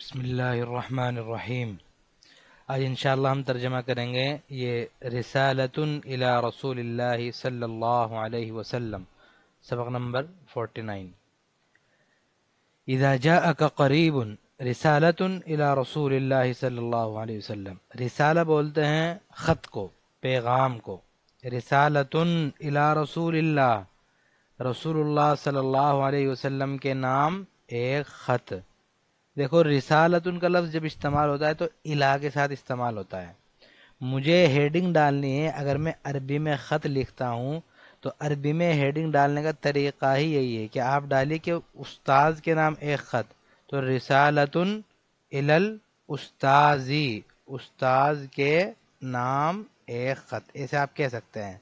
बिस्मिल्लाहिर्रहमानिर्रहीम। आज इंशाअल्लाह हम तर्जमा करेंगे ये रिसालतुन इला रसूलिल्लाहि सल्लल्लाहु अलैहि वसल्लम, सबक नंबर 49। इज़ा जाअका क़रीबुन रिसालतुन इला रसूलिल्लाहि सल्लल्लाहु अलैहि वसल्लम। रिसाला बोलते हैं ख़त को, पैगाम को। रिसालतुन इला रसूलिल्लाह, रसूलुल्लाह सल्लल्लाहु अलैहि वसल्लम के नाम एक ख़त। देखो, रिसालतुन का लफ्ज़ जब इस्तेमाल होता है तो इला के साथ इस्तेमाल होता है। मुझे हेडिंग डालनी है, अगर मैं अरबी में ख़त लिखता हूँ तो अरबी में हेडिंग डालने का तरीक़ा ही यही है कि आप डालिए कि उस्ताज़ के नाम एक ख़त, तो रिसालतुन इलल उस्ताज़ी, उस्ताज़ के नाम एक ख़त, ऐसे आप कह सकते हैं।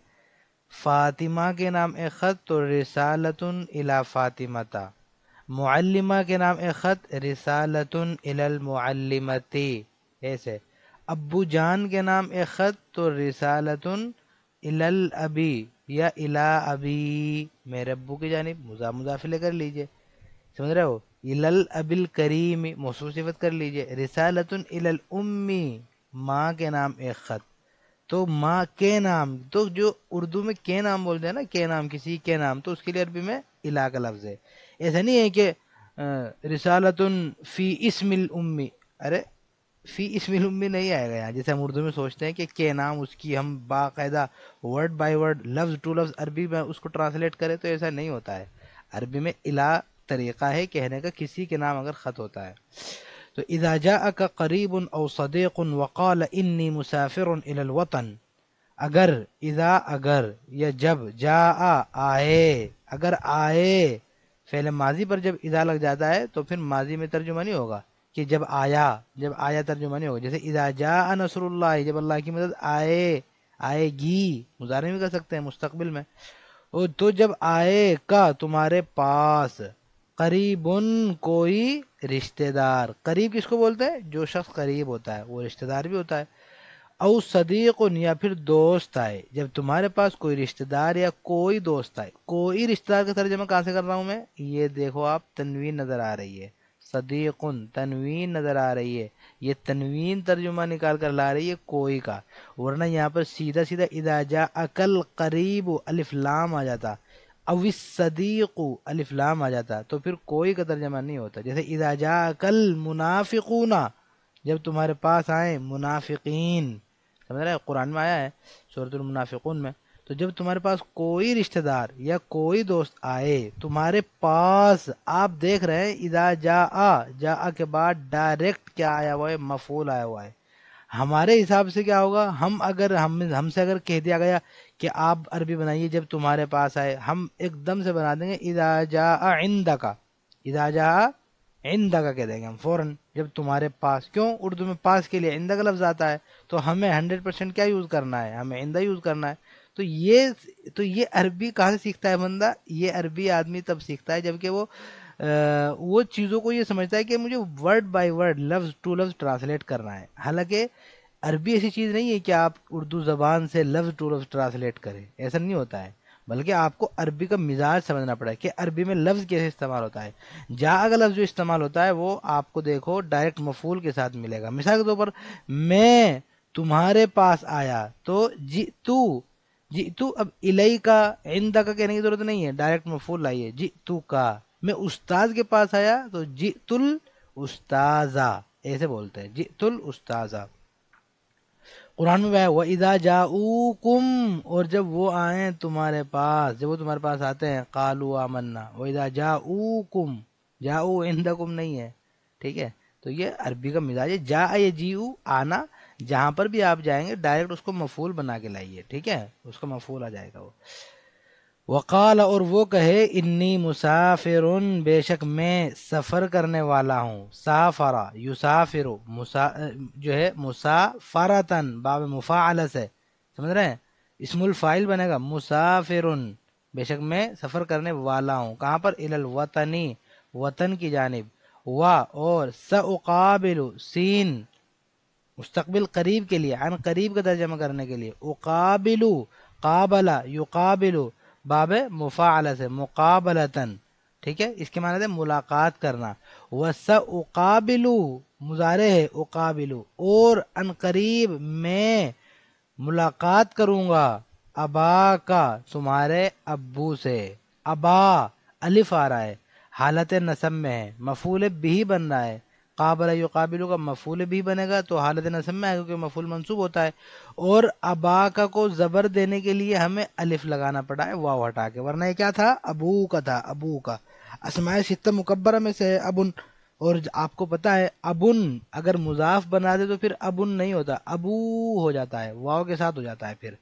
फ़ातिमा के नाम एक ख़त तो रिसालतुन इला फ़ातिमता। मुअल्लिमा के नाम एक ख़त रिसालतुन इलल मुअल्लिमती, ऐसे। अब्बू जान के नाम एक ख़त तो रिसालतुन इलल अबी या इला अबी, मेरे अब्बू की जानिब, मुज़ाफ़िले कर लीजिए, समझ रहे हो। इलल अबिल करीमी, मौसूफ़ सिफ़त कर लीजिए। रिसालतुन इलल उम्मी, माँ के नाम एक ख़त, तो माँ के नाम, तो जो उर्दू में के नाम बोलते हैं ना, के नाम, किसी के नाम, तो उसके लिए अरबी में इला का लफ्ज़ है। ऐसा नहीं है कि रिसालतुन फ़ी इस्मिल उम्मी, अरे फ़ी इस्मिल उम्मी नहीं आएगा यहाँ, जैसे हम उर्दू में सोचते हैं कि नाम, उसकी हम बाकायदा वर्ड बाय वर्ड, लफ्ज़ टू लफ्ज़ अरबी में उसको ट्रांसलेट करें, तो ऐसा नहीं होता है। अरबी में इला तरीक़ा है कहने का, किसी के नाम अगर ख़त होता है तो। इज़ा जाअका क़रीबुन औ सदीक़ुन वक़ाल इन्नी मुसाफ़िरुन इलल वतन। अगर, इज़ा अगर, या जब, जाआ आए, अगर आए पहले माजी पर जब इज़ा लग जाता है तो फिर माजी में तर्जुमा नहीं होगा कि जब आया, जब आया तर्जुमा नहीं होगा। जैसे इज़ा जाअ नसरुल्लाह, जब अल्लाह की मदद आए, आएगी, मुज़ारे भी कर सकते हैं मुस्तकबिल में, और तो जब आए का तुम्हारे पास करीबुन, कोई रिश्तेदार। करीब किसको बोलते हैं? जो शख्स करीब होता है वो रिश्तेदार भी होता है। और सदीक़ुन, या फिर दोस्त आए, जब तुम्हारे पास कोई रिश्तेदार या कोई दोस्त आए। कोई रिश्तेदार का तर्जुमा कहाँ से कर रहा हूँ मैं, ये देखो आप, तनवीन नज़र आ रही है, सदीक़ुन तनवीन नज़र आ रही है, ये तनवीन तर्जुमा निकाल कर ला रही है कोई का, वरना यहाँ पर सीधा सीधा इज़ा जाअकल क़रीब अलिफ़ लाम आ जाता, अविस सदीक़ु अलिफ़ लाम आ जाता, तो फिर कोई का तर्जुमा नहीं होता। जैसे इज़ा जाअकल मुनाफ़िक़ूना, जब तुम्हारे पास आए मुनाफ़िक़ीन, समझ रहे हैं, कुरान में आया है सूरतुल मुनाफ़िक़ून में। तो जब तुम्हारे पास कोई रिश्तेदार या कोई दोस्त आए तुम्हारे पास, आप देख रहे हैं इज़ा जाआ, जाआ के बाद डायरेक्ट क्या आया हुआ है, मफ़ूल आया हुआ है। हमारे हिसाब से क्या होगा, हम अगर, हमसे अगर कह दिया गया कि आप अरबी बनाइए जब तुम्हारे पास आए, हम एकदम से बना देंगे इज़ा जाआ इंदका, इज़ा जाआ इंदा का कह देंगे हम फ़ौरन, जब तुम्हारे पास। क्यों? उर्दू में पास के लिए इंदा का लफ्ज़ आता है, तो हमें 100% क्या यूज़ करना है, हमें इंदा यूज़ करना है। तो ये अरबी कहाँ से सीखता है बंदा? ये अरबी आदमी तब सीखता है जबकि वो चीज़ों को ये समझता है कि मुझे वर्ड बाय वर्ड, लफ्ज़ टू लफ्ज़ ट्रांसलेट करना है। हालाँकि अरबी ऐसी चीज़ नहीं है कि आप उर्दू ज़बान से लफ्ज़ टू लफ्ज़ ट्रांसलेट करें, ऐसा नहीं होता है, बल्कि आपको अरबी का मिजाज समझना पड़ा है कि अरबी में लफ्ज़ कैसे इस्तेमाल होता है। जाअ का लफ्ज़ जो इस्तेमाल होता है वो आपको देखो डायरेक्ट मफूल के साथ मिलेगा। मिसाल के तौर पर, मैं तुम्हारे पास आया, तो जी तू, अब इलई का, इंदा का कहने की ज़रूरत नहीं है, डायरेक्ट मफूल लाइए। जी तू का, मैं उस्ताद के पास आया, तो जी तुल उस्ताजा, ऐसे बोलते हैं, जी तुल उस्ताजा। कुरान में आया हुआ इज़ा जाऊकुम, और जब वो आए तुम्हारे पास, जब वो तुम्हारे पास आते हैं कालू आमन्ना। व इज़ा जाऊकुम, जाऊ इंदकुम नहीं है, ठीक है। तो ये अरबी का मिजाज है। जा ये जीऊ आना, जहाँ पर भी आप जाएंगे डायरेक्ट उसको मफूल बना के लाइए, ठीक है, उसका मफूल आ जाएगा वो। वक़ाल, और वो कहे इन्नी मुसाफिरुन, बेशक मैं सफ़र करने वाला हूँ। साफ़रा युसाफिरु, जो है मुसाफ़रतन, बाब मुफ़ाअल से, समझ रहे हैं, इस्मुल फ़ाइल बनेगा मुसाफिरुन, बेशक मैं सफ़र करने वाला हूँ। कहाँ पर? इलल वतनी, वतन की जानिब। वा, और सउक़ाबिलु, सीन मुस्तक़बिल करीब के लिए, अन करीब का तर्जुमा करने के लिए। उक़ाबिलु, क़ाबला युक़ाबिलु, बाब मुफ़ाअला से मुक़ाबलतन, ठीक है, इसके माने थे मुलाकात करना। वसअक़ाबिलु मुज़ारे है उक़ाबिलु, और अनकरीब मैं मुलाकात करूँगा अबा का तुम्हारे अब्बू से। अबा अलिफ आ रहा है, हालत नसब में है, मफूल बिही बन रहा है। काबला युकाबिलू का मफूल बिही बनेगा तो हालत नसब में है क्योंकि मफूल मंसूब होता है। और अबा का को ज़बर देने के लिए हमें अलिफ लगाना पड़ा है वाव हटा के, वरना ये क्या था, अबू का था। अबू का असमाए सित्ता मुकब्बरा में से है अबुन, और आपको पता है अबुन अगर मुजाफ बना दे तो फिर अबुन नहीं होता, अबू हो जाता है, वाव के साथ हो जाता है। फिर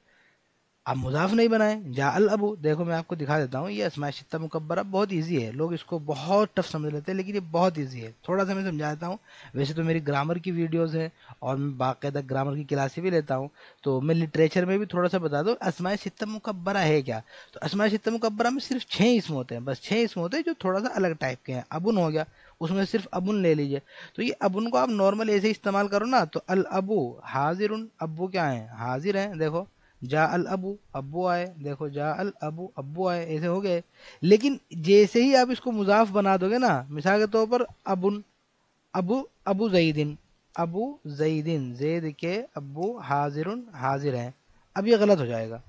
आप मुजाफ नहीं बनाए, जा अल अबू। देखो मैं आपको दिखा देता हूँ, ये असमाए सित्ता मुकब्बरा बहुत इजी है, लोग इसको बहुत टफ समझ लेते हैं लेकिन ये बहुत इजी है। थोड़ा सा मैं समझा देता हूँ, वैसे तो मेरी ग्रामर की वीडियोज़ हैं और मैं बाकायदा ग्रामर की क्लासें भी लेता हूँ, तो मैं लिटरेचर में भी थोड़ा सा बता दूँ असमाए सित्ता मुकब्बरा है क्या। तो असमाए सित्ता मुकब्बरा में सिर्फ 6 इसम होते हैं, बस 6 इसम होते हैं जो थोड़ा सा अलग टाइप के हैं। अबुन हो गया, उसमें सिर्फ अबुन ले लीजिए, तो ये अबुन को आप नॉर्मल ऐसे इस्तेमाल करो ना, तो अल अबू हाजिर, अबू क्या है, हाजिर हैं। देखो जा अल अबू, अबू आए, देखो जा अल अबू, अबू आए, ऐसे हो गए। लेकिन जैसे ही आप इसको मुजाफ बना दोगे ना, मिसाल के तौर पर अबुन, अबू अबू जईदिन, अबू जईदिन, जैद के अबू हाजिर, हाजिर हैं। अब ये गलत हो जाएगा,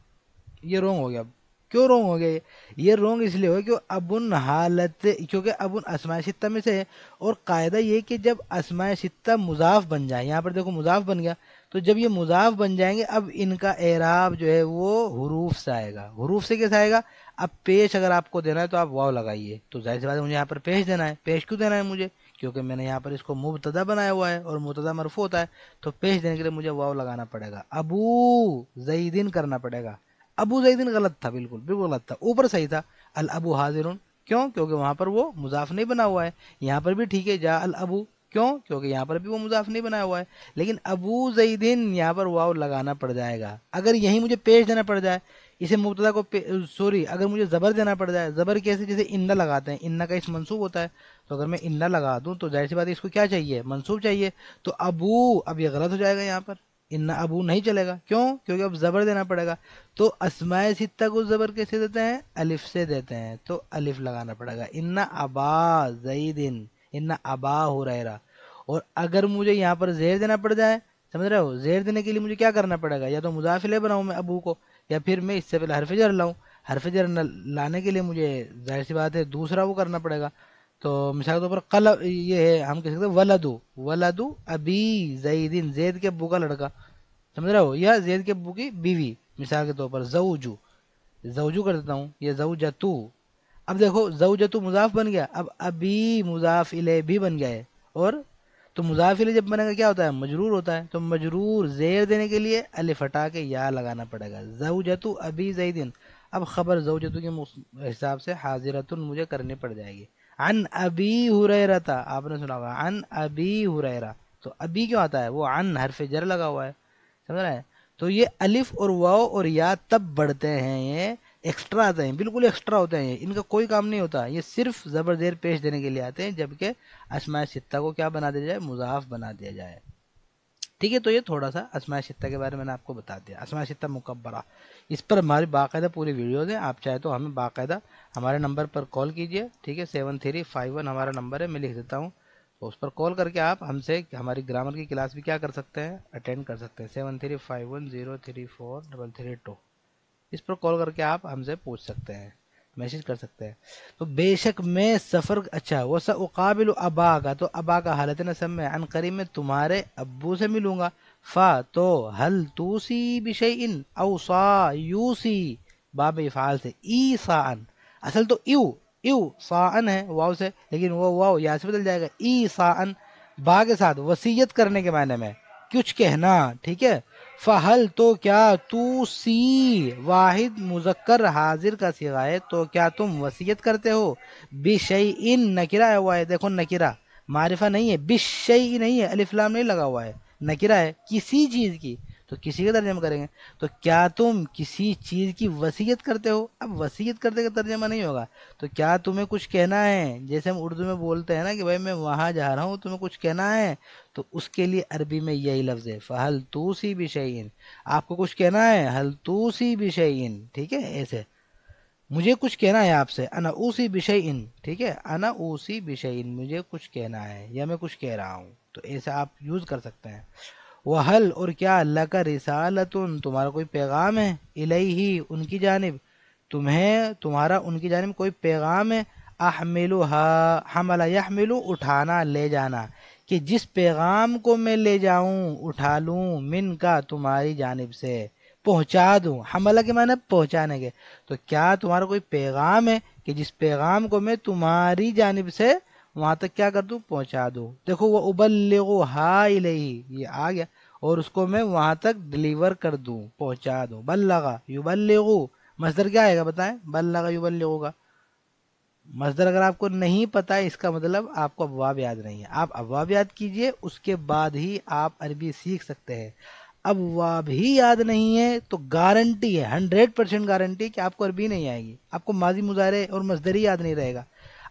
ये रोंग हो गया। अब क्यों रोंग हो गया, ये रोंग इसलिए हो क्यों अबुन हालत, क्योंकि अबुन असमाए सित्ता में से है, और कायदा ये कि जब असमाए सित्ता मुजाफ बन जाए, यहाँ पर देखो मुजाफ बन गया, तो जब ये मुजाफ बन जाएंगे अब इनका एराब जो है वो हुरूफ से आएगा। हुरूफ से कैसे आएगा, अब पेश अगर आपको देना है तो आप वाव लगाइए, तो जाहिर सी बात है मुझे यहाँ पर पेश देना है। पेश क्यों देना है मुझे, क्योंकि मैंने यहाँ पर इसको मुबतदा बनाया हुआ है और मुबतदा मरफू होता है, तो पेश देने के लिए मुझे वाव लगाना पड़ेगा, अबू जईदिन करना पड़ेगा। अबू जईदिन गलत था, बिल्कुल बिल्कुल गलत था, ऊपर सही था अल अबू हाजिर, क्यों, क्योंकि वहाँ पर वो मुजाफ नहीं बना हुआ है। यहाँ पर भी ठीक है जा अल अबू, क्यों, क्योंकि यहाँ पर भी वो मुजाफ नहीं बनाया हुआ है, लेकिन अबू जईदिन यहाँ पर वाव लगाना पड़ जाएगा। अगर यही मुझे पेश देना पड़ जाए, इसे मुबतदा को सॉरी अगर मुझे ज़बर देना पड़ जाए, ज़बर कैसे, जैसे इन्ना लगाते हैं, इन्ना का इस मनसूब होता है, तो अगर मैं इन्ना लगा दूँ तो जाहिर सी बात है इसको क्या चाहिए, मनसूब चाहिए, तो अबू, अब यह गलत हो जाएगा, यहाँ पर इन्ना अबू नहीं चलेगा, क्यों, क्योंकि अब ज़बर देना पड़ेगा। तो असमाए सित्ता को ज़बर कैसे देते हैं, अलिफ से देते हैं, तो अलिफ लगाना पड़ेगा, इन्ना अबा जईदिन, इन्ना अबा हो रहेगा। और अगर मुझे यहाँ पर ज़ेर देना पड़ जाए, समझ रहे हो, ज़ेर देने के लिए मुझे क्या करना पड़ेगा, या तो मुजाफिले बनाऊँ मैं अबू को, या फिर मैं इससे पहले हरफ जर लाऊँ। हरफ जर लाने के लिए मुझे जाहिर सी बात है दूसरा वो करना पड़ेगा, तो मिसाल के तौर पर कल ये है, हम कह सकते हैं वलदू, वलदू अबी जईदिन, जैद के अबू का लड़का, समझ रहे हो, या जैद के अबू की बीवी, मिसाल के तौर पर जऊजू, जऊजू कर देता हूँ, या जऊजतू। अब देखो ज़ौजतु मुजाफ बन गया, अब अभी मुजाफ इले भी बन गया है, और तो मुजाफ इले जब बनेगा क्या होता है, मजरूर होता है, तो मजरूर ज़ेर देने के लिए अलिफ हटा के या लगाना पड़ेगा, ज़ौजतु अभी ज़ैदिन। अब ख़बर ज़ौजतु के हिसाब से हाजिरतुन मुझे करनी पड़ जाएगी। अन अबी हुरैरा था, आपने सुना होगा अन अबी हुरैरा, तो अबी क्यों आता है, वो अन हरफ जर लगा हुआ है, समझ रहे हैं। तो ये अलिफ और वाव और या तब बढ़ते हैं, ये एक्स्ट्रा आते हैं, बिल्कुल एक्स्ट्रा होते हैं, इनका कोई काम नहीं होता, ये सिर्फ ज़बर ज़ेर पेश देने के लिए आते हैं, जबकि असमाए सित्ता को क्या बना दिया जाए, मुजाफ बना दिया जाए। ठीक है, तो ये थोड़ा सा असमाए सित्ता के बारे में मैंने आपको बता दिया, असमाए सित्ता मुकब्बरा, इस पर हमारी बाकायदा पूरी वीडियोज़ हैं, आप चाहे तो हमें बाकायदा हमारे नंबर पर कॉल कीजिए, ठीक है, 7351 हमारा नंबर है, मैं लिख देता हूँ, तो उस पर कॉल करके आप हमसे हमारी ग्रामर की क्लास भी क्या कर सकते हैं, अटेंड कर सकते हैं, 7351034332, इस पर कॉल करके आप हमसे पूछ सकते हैं, मैसेज कर सकते हैं। तो बेशक मैं सफ़र, अच्छा वो सउक़ाबिलु अबा का, तो अबा का हालत नसब में, अन करीब में तुम्हारे अब्बू से मिलूँगा। फ़ा तो हल तूसी बिशैइन, औसा यूसी बाब इफ़ाल से, ई साअन, असल तो यू यू साअन है वाव से, लेकिन वो वाव यहाँ से बदल जाएगा, ई साअन बा के साथ वसीयत करने के मायने में, कुछ कहना, ठीक है। फ़हल तो क्या, तू सी वाहिद मुज़क्कर हाजिर का सिगा है, तो क्या तुम वसीयत करते हो, बिशैइन नकिरा है हुआ है, देखो नकिरा मारिफा नहीं है, बिशैइन नहीं है, अलिफ लाम नहीं लगा हुआ है, नकिरा है किसी चीज़ की, तो किसी का तर्जमा करेंगे, तो क्या तुम किसी चीज़ की वसीयत करते हो, अब वसीयत करते का तर्जमा नहीं होगा, तो क्या तुम्हें कुछ कहना है, जैसे हम उर्दू में बोलते हैं ना कि भाई मैं वहाँ जा रहा हूँ, तुम्हें कुछ कहना है, तो उसके लिए अरबी में यही लफ्ज़ है, फ़हल तूसी बिशैइन, आपको कुछ कहना है, हल तूसी बिशैइन, ठीक है, ऐसे। मुझे कुछ कहना है आपसे, अना उसी विषय इन, ठीक है, अना उसी विषय इन, मुझे कुछ कहना है या मैं कुछ कह रहा हूँ, तो ऐसा आप यूज़ कर सकते हैं। वहल, और क्या, अल्लाह का रिसालतुन, तुम्हारा कोई पैगाम है, इलैही, उनकी जानिब, तुम्हें, तुम्हारा उनकी जानिब कोई पैगाम है। अहमिलुहा, हमला, यहमिलु उठाना, ले जाना, कि जिस पैगाम को मैं ले जाऊं, उठा लूं, मिन का, तुम्हारी जानिब से, पहुंचा दूं, हमला के माने पहुंचाने के, तो क्या तुम्हारा कोई पैगाम है कि जिस पैगाम को मैं तुम्हारी जानिब से वहाँ तक क्या कर दूँ, पहुँचा दूँ। देखो वह उबल्लिगुहा इलैही, ये आ गया, और उसको मैं वहाँ तक डिलीवर कर दूँ, पहुँचा दूँ। बल्लगा, युबल्लिगु, मजदर क्या आएगा बताएं, बल्लगा युबल्लिगु का मजदर अगर आपको नहीं पता है इसका मतलब आपको अब्वाब याद नहीं है। आप अब्वाब याद कीजिए, उसके बाद ही आप अरबी सीख सकते हैं। अब्वाब ही याद नहीं है तो गारंटी है, 100% गारंटी कि आपको अरबी नहीं आएगी, आपको माजी मुजारे और मजदर ही याद नहीं रहेगा।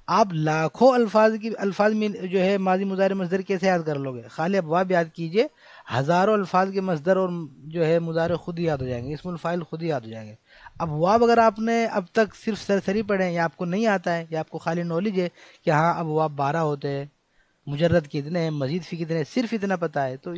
आप लाखों अल्फाज की अल्फाज में जो है माजी मुजारे मजदर कैसे याद कर लोगे, खाली अब्वाब याद कीजिए, हज़ारों अल्फाज के मजदर और जो है मुजारे खुद ही याद हो जाएंगे, इसमुल फाइल खुद ही याद हो जाएंगे। अब्वाब अगर आपने अब तक सिर्फ सरसरी पढ़े या आपको नहीं आता है या आपको खाली नॉलेज है कि हाँ अब्वाब 12 होते हैं, मुजर्रद कितने हैं, मजीद फी कितने, सिर्फ इतना पता है, तो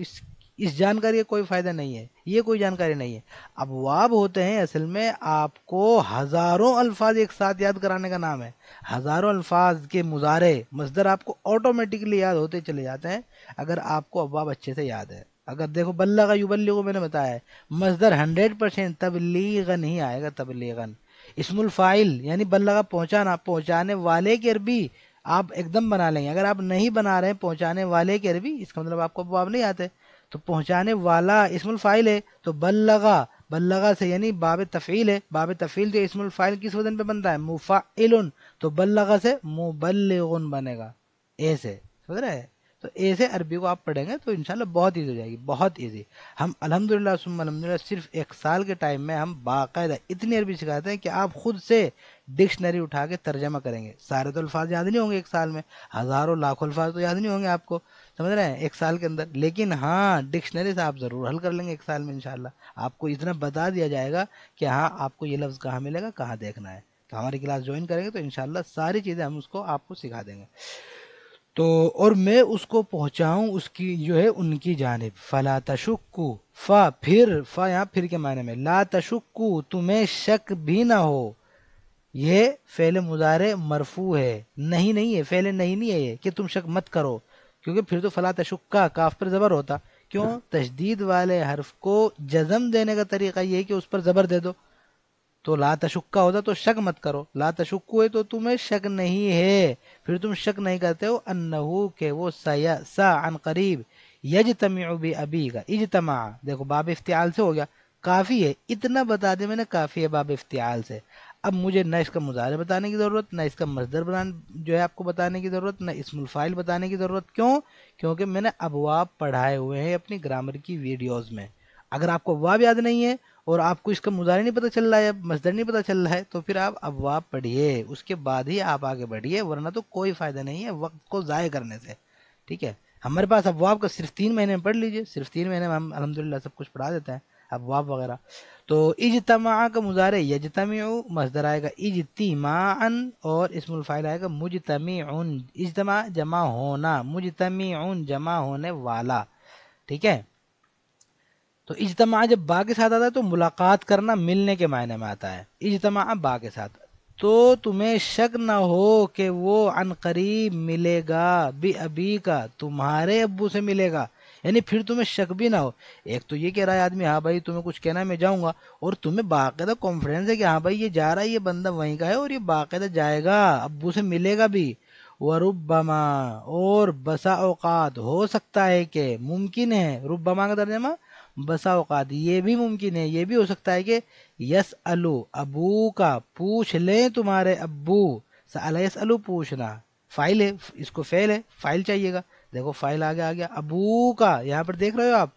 इस जानकारी का कोई फ़ायदा नहीं है, ये कोई जानकारी नहीं है। अब्वाब होते हैं असल में आपको हज़ारों अल्फाज एक साथ याद कराने का नाम है, हज़ारों अल्फाज के मुजारे मजदर आपको ऑटोमेटिकली याद होते चले जाते हैं अगर आपको अब्वाब अच्छे से याद है। अगर देखो बल्ला का युबल्लिगु मैंने बताया है, मजदर 100% तबलीगन ही आएगा, तबलीगन। इस्मुल फाइल यानी बल्ला का पहुँचाना, पहुँचाने वाले की अरबी आप एकदम बना लेंगे। अगर आप नहीं बना रहे पहुँचाने वाले की अरबी, इसका मतलब आपको अब्वाब नहीं आते। तो पहुंचाने वाला इस्मुल फाइल है, तो बल्लगा, बल्लगा से यानी बाब तफ़ील है, बाब तफ़ील जो इस्मुल फाइल किस वजन पे बनता है, मुफ़ाइलुन, तो बल्लगा से मुबल्लिगुन बनेगा, ऐसे, समझ रहे हैं। तो ऐसे अरबी को आप पढ़ेंगे तो इंशाल्लाह बहुत ईजी हो जाएगी, बहुत ईजी। हम अल्हम्दुलिल्लाह सुम्मा अल्हम्दुलिल्लाह सिर्फ एक साल के टाइम में हम बाकायदा इतनी अरबी सिखाते हैं कि आप खुद से डिक्शनरी उठा के तर्जमा करेंगे। सारे तो अल्फाज याद नहीं होंगे एक साल में, हज़ारों लाखों अल्फाज तो याद नहीं होंगे आपको, समझ रहे हैं, एक साल के अंदर, लेकिन हाँ डिक्शनरी से आप ज़रूर हल कर लेंगे एक साल में इंशाल्लाह। आपको इतना बता दिया जाएगा कि हाँ आपको ये लफ्ज़ कहाँ मिलेगा, कहाँ देखना है। तो हमारी क्लास ज्वाइन करेंगे तो इंशाल्लाह सारी चीज़ें हम उसको आपको सिखा देंगे। तो और मैं उसको पहुँचाऊँ उसकी जो है उनकी जानिब। फ़ला तशक्कू, फ़ा फिर, फ़ा यहाँ फिर के मायने में, ला तशक्कू तुम्हें शक भी ना हो, ये फ़ेल मुज़ारे मरफू है, नहीं नहीं है, फ़ेल नहीं है ये, कि तुम शक मत करो, क्योंकि फिर तो फला तशक्का काफ पर ज़बर होता, क्यों, तशदीद वाले हर्फ को जज़म देने का तरीक़ा ये है कि उस पर ज़बर दे दो, तो ला तशक्का होता, तो शक मत करो, ला तशक्कु है तो तुम्हें शक नहीं है, फिर तुम शक नहीं करते हो। अन्नहु के वो सया सा अन करीब, यजतमिउ बि अबी का इजतमा, देखो बाब इफ्तिआल से हो गया, काफ़ी है, इतना बता दे मैंने, काफ़ी है बाब इफ्तिआल से। अब मुझे न इसका मुज़ारे बताने की ज़रूरत, न इसका मजदर बनाने जो है आपको बताने की ज़रूरत, न इस्मुल फ़ाइल बताने की ज़रूरत, क्यों, क्योंकि मैंने अब्वाब पढ़ाए हुए हैं अपनी ग्रामर की वीडियोस में। अगर आपको अब्वाब याद नहीं है और आपको इसका मुज़ारे नहीं पता चल रहा है, मजदर नहीं पता चल रहा है, तो फिर आप अब्वाब पढ़िए, उसके बाद ही आप आगे बढ़िए, वरना तो कोई फ़ायदा नहीं है वक्त को ज़ाय करने से, ठीक है। हमारे पास अब्वाब का सिर्फ 3 महीने में पढ़ लीजिए, सिर्फ 3 महीने में हम अल्हम्दुलिल्लाह सब कुछ पढ़ा देते हैं अब्वाब वगैरह। तो इजतमा का मुज़ारे यजतमिउ, मजदर आएगा इजतिमाअन, और इस्मुल फ़ाइल आएगा मुजतमिउन, इजतमा जमा होना, मुजतमिउन जमा होने वाला, ठीक है। तो इजतमा जब बा के साथ आता है तो मुलाकात करना, मिलने के मायने में आता है इजतमा बा के साथ। तो तुम्हें शक ना हो कि वो अन करीब मिलेगा, बि अबी का तुम्हारे अब्बू से मिलेगा, यानी फिर तुम्हें शक भी ना हो। एक तो ये कह रहा है आदमी हाँ भाई तुम्हें कुछ कहना है मैं जाऊँगा, और तुम्हें बाकायदा कॉन्फिडेंस है कि हाँ भाई ये जा रहा है, ये बंदा वहीं का है और ये बाकायदा जाएगा, अब्बू से मिलेगा भी। वरुब्बमा, और बसा औकात, हो सकता है कि, मुमकिन है, रुब्बमा का तर्जमा बसा औकात, ये भी मुमकिन है, ये भी हो सकता है कि यस अलू अबू का, पूछ लें तुम्हारे अबू, सअल यस अलू पूछना, फ़ाइल है, इसको फ़ेल है, फ़ाइल चाहिएगा, देखो फाइल आगे आ गया, अबू का यहाँ पर देख रहे हो आप,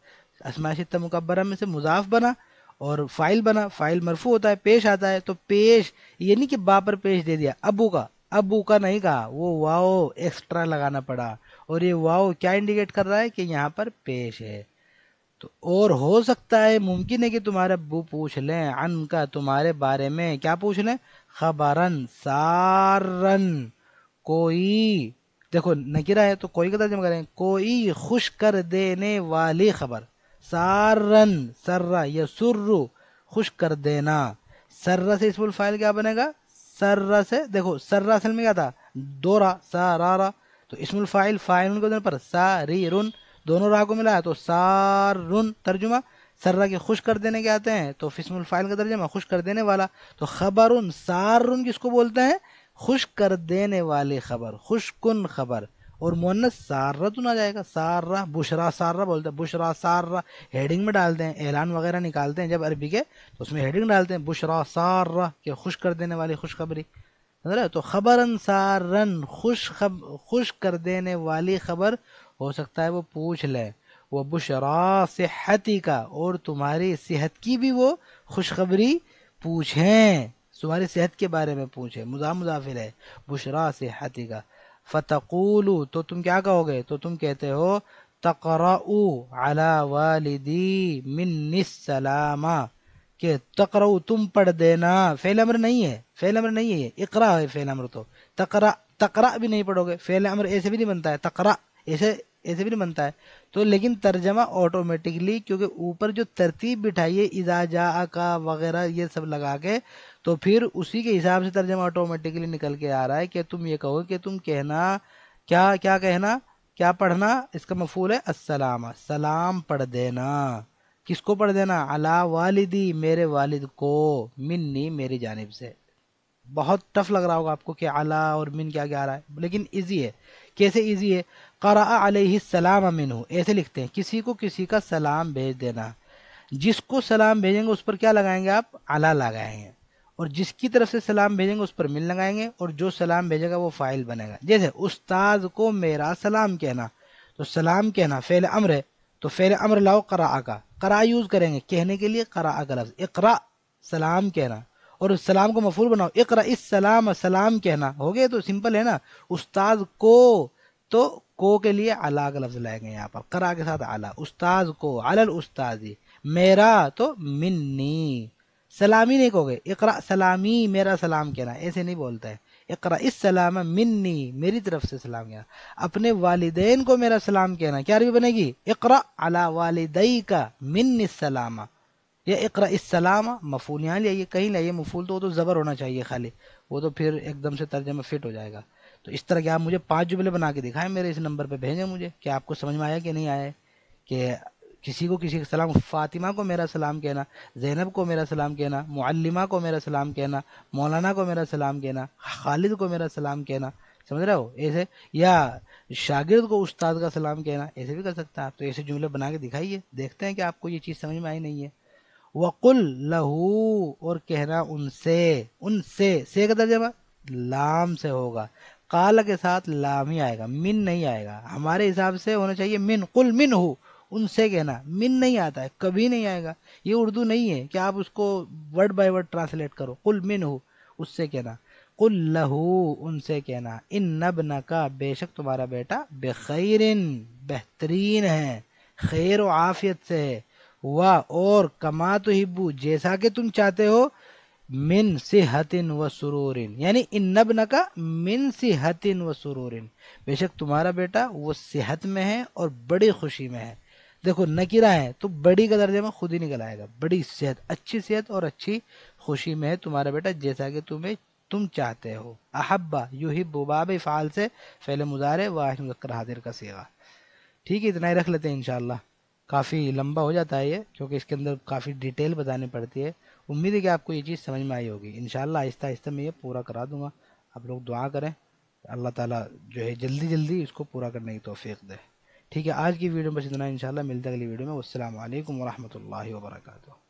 अस्मा सित्ता मुकब्बरा में से मुजाफ बना और फाइल बना, फाइल मरफू होता है, पेश आता है, तो पेश ये नहीं कि बा पर पेश दे दिया, अबू का नहीं कहा, वो वाओ एक्स्ट्रा लगाना पड़ा, और ये वाओ क्या इंडिकेट कर रहा है कि यहाँ पर पेश है। तो और हो सकता है, मुमकिन है कि तुम्हारे अब्बू पूछ लें अन का तुम्हारे बारे में, क्या पूछ लें, खबरन सारन, कोई, देखो नकीरा है तो कोई का तर्जुमा करें, कोई खुश कर देने वाली खबर, सारन सर्रा या सुर्रु खुश कर देना, सर्रा से इसमुल फाइल क्या बनेगा, सर्रा से, देखो सर्रा असल में क्या था, दोरा सारारा, तो इसमुल फाइल फाइल के पर सारीरुन दोनों राह को मिला है तो सारुन तर्जुमा, सर्रा के खुश कर देने के आते हैं तो इसमुल फाइल का तर्जुमा खुश कर देने वाला, तो खबरुन सारुन किसको बोलते हैं, खुश कर देने वाली खबर, खुशकुन खबर, और मुअन्नस सार्रा तो ना जाएगा, सार्रा बुशरा सार्रा बोलते हैं, बुशरा सार्रा हेडिंग में डालते हैं, ऐलान वगैरह निकालते हैं जब अरबी के तो उसमें हेडिंग डालते हैं बुशरा सार्रा के खुश कर देने वाली खुशखबरी, तो खबरन सारन खुश कर देने वाली खबर, हो सकता है वो पूछ ले, वह बुशरा सेहती का, और तुम्हारी सेहत की भी वो खुशखबरी पूछें, तुम्हारी सेहत के बारे में पूछे, मुजाफ मुजाफिर है, बुशरा सेहती का, फतकूलू तो तुम क्या कहोगे, तो तुम कहते हो तकराउ अला वालिदी मिन्निस सलामा, के तकराउ तुम पढ़ देना, फेल अमर नहीं है, फेल अमर नहीं है, इकरा है फेल अमर, तो तकरा तकरा भी नहीं पढ़ोगे, फेल अमर ऐसे भी नहीं बनता है, तकरा ऐसे ऐसे भी नहीं बनता है, तो लेकिन तर्जमा ऑटोमेटिकली, क्योंकि ऊपर जो तरतीब बिठाइए इज़ा जा का वगैरह ये सब लगा के, तो फिर उसी के हिसाब से तर्जमा ऑटोमेटिकली निकल के आ रहा है कि तुम ये कहो कि तुम कहना क्या, क्या कहना, क्या पढ़ना, इसका मफूल है अस्सलाम, सलाम पढ़ देना, किसको पढ़ देना, अला वालिदी मेरे वालिद को, मिन्नी मेरी जानिब से, बहुत टफ लग रहा होगा आपको कि आला और मिन क्या क्या आ रहा है, लेकिन इजी है, कैसे इजी है, करा अलैहि सलाम मिनहु, ऐसे लिखते हैं, किसी को किसी का सलाम भेज देना, जिसको सलाम भेजेंगे उस पर क्या लगाएंगे आप, आला लगाएंगे, और जिसकी तरफ से सलाम भेजेंगे उस पर मिन लगाएंगे, और जो सलाम भेजेगा वो फाइल बनेगा, जैसे उस्ताद को मेरा सलाम कहना, तो सलाम कहना फेल अम्र है, तो फेल अम्र लाओ करा का, करा यूज़ करेंगे कहने के लिए, करा का लफ्ज़, इकरा सलाम कहना, और उस सलाम को मफूल बनाओ, इकरा इस सलाम, सलाम कहना, हो गया, तो सिंपल है ना, उस्ताद को, तो को के लिए अला का लफ्ज़ लाएंगे यहाँ पर, करा के साथ अला, उस्ताद को अलल उस्तादी, मेरा तो मिन्नी, सलामी नहीं कहोगे, इकरा सलामी मेरा सलाम कहना, ऐसे नहीं बोलता है, इकरा इस सलाम मिन्नी मेरी तरफ से सलाम कहना, अपने वालिदैन को मेरा सलाम कहना, क्या अरबी बनेगी, इकरा अला वालिदै का मिन्नी सलामा, या इकरा इस सलामा मफूल यहाँ लिया, कहीं लाइए मफूल तो वो तो ज़बर होना चाहिए खाली, वो तो फिर एकदम से तर्जमा फिट हो जाएगा, तो इस तरह के आप मुझे 5 जुमले बना के दिखाएं, मेरे इस नंबर पे भेजें मुझे कि आपको समझ में आया कि नहीं आया, कि किसी को किसी का सलाम, फ़ातिमा को मेरा सलाम कहना, ज़ैनब को मेरा सलाम कहना, मुअल्लिमा को मेरा सलाम कहना, मौलाना को मेरा सलाम कहना, खालिद को मेरा सलाम कहना, समझ रहे हो, ऐसे, या शागिर्द को उस्ताद का सलाम कहना, ऐसे भी कर सकते हैं आप, तो ऐसे जुमले बना के दिखाइए, देखते हैं कि आपको ये चीज़ समझ में आई नहीं है। वक़ुल लहू, और कहना उनसे, उनसे से का तर्जुमा लाम से होगा, काला के साथ लाम ही आएगा, मिन नहीं आएगा, हमारे हिसाब से होना चाहिए मिन, कुल मिन हो, उनसे कहना, मिन नहीं आता है, कभी नहीं आएगा, ये उर्दू नहीं है कि आप उसको वर्ड बाय वर्ड ट्रांसलेट करो, कुल मिन हो उससे कहना, कुल लहू उनसे कहना, इन नबन का बेशक तुम्हारा बेटा बेखैरिन बेहतरीन है, खैर व आफियत से है, वाह और कमा तो हिब्बू जैसा कि तुम चाहते हो, मिन सिहतिन व सुरूरिन, यानी इन नबन का मिन सिहतिन व सुरूरिन, बेशक तुम्हारा बेटा वो सेहत में है और बड़ी खुशी में है, देखो नकीरा है तो बड़ी का तर्जुमा खुद ही निकल आएगा, बड़ी सेहत, अच्छी सेहत और अच्छी खुशी में है तुम्हारा बेटा जैसा कि तुम चाहते हो, अहब्बा युहिब्बु बाब इफ़ाल से फ़ेल मुज़ारे व आखिर मुज़क्कर हादिर का सीगा, ठीक है इतना ही रख लेते हैं इंशाअल्लाह, काफ़ी लंबा हो जाता है ये, क्योंकि इसके अंदर काफ़ी डिटेल बतानी पड़ती है, उम्मीद है कि आपको ये चीज़ समझ में आई होगी, इंशाअल्लाह आहिस्ता आहिस्ता मैं ये पूरा करा दूंगा, आप लोग दुआ करें अल्लाह ताला जो है जल्दी जल्दी इसको पूरा करने की तौफीक दे, ठीक है आज की वीडियो में बस इतना, इंशाअल्लाह मिलते हैं अगली वीडियो में, अस्सलामु अलैकुम वरहमतुल्लाहि वबरकातुहू।